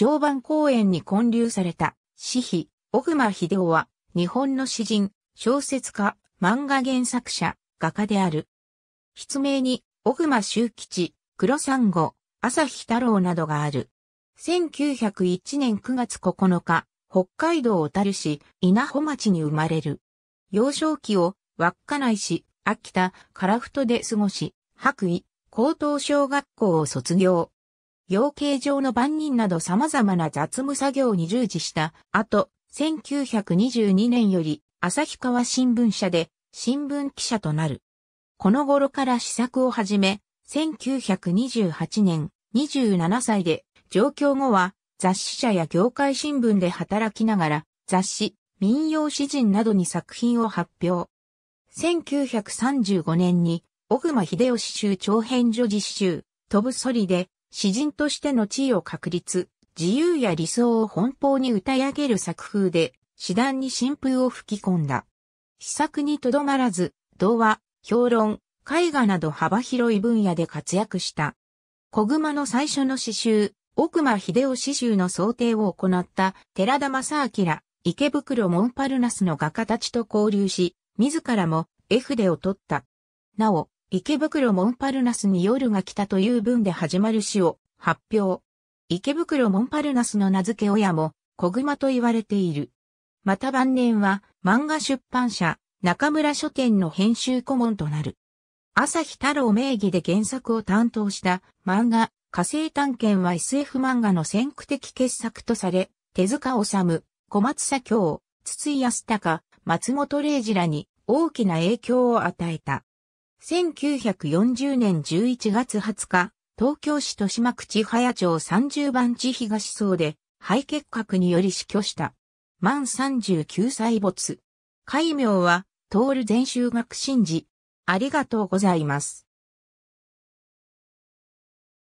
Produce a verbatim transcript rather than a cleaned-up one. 常磐公園に建立された、私費、奥間英夫は、日本の詩人、小説家、漫画原作者、画家である。筆名に、奥間修吉、黒サンゴ、朝日太郎などがある。せんきゅうひゃくいちねんくがつここのか、北海道小樽市稲穂町に生まれる。幼少期を稚内市、秋田、樺太で過ごし、白衣、高等小学校を卒業。養鶏場の番人など様々な雑務作業に従事した後、せんきゅうひゃくにじゅうにねんより旭川新聞社で新聞記者となる。この頃から詩作を始め、せんきゅうひゃくにじゅうはちねん、にじゅうななさいで上京後は雑誌社や業界新聞で働きながら雑誌、民謡詩人などに作品を発表。せんきゅうひゃくさんじゅうごねんに奥間英夫詩集長編叙事詩集、飛ぶそりで詩人としての地位を確立、自由や理想を奔放に歌い上げる作風で、詩壇に新風を吹き込んだ。詩作にとどまらず、童話、評論、絵画など幅広い分野で活躍した。小熊の最初の詩集、奥間英夫詩集の想定を行った寺田正明、池袋モンパルナスの画家たちと交流し、自らも絵筆を取った。なお、池袋モンパルナスに夜が来たという文で始まる詩を発表。池袋モンパルナスの名付け親も小熊と言われている。また晩年は漫画出版社中村書店の編集顧問となる。朝日太郎名義で原作を担当した漫画火星探検は エスエフ 漫画の先駆的傑作とされ、手塚治虫、小松左京、筒井康隆、松本零士らに大きな影響を与えた。せんきゅうひゃくよんじゅうねんじゅういちがつはつか、東京市豊島区千早町さんじゅうばんち東荘で肺結核により死去した。満さんじゅうきゅうさい没。戒名は、徹全集学信寺。ありがとうございます。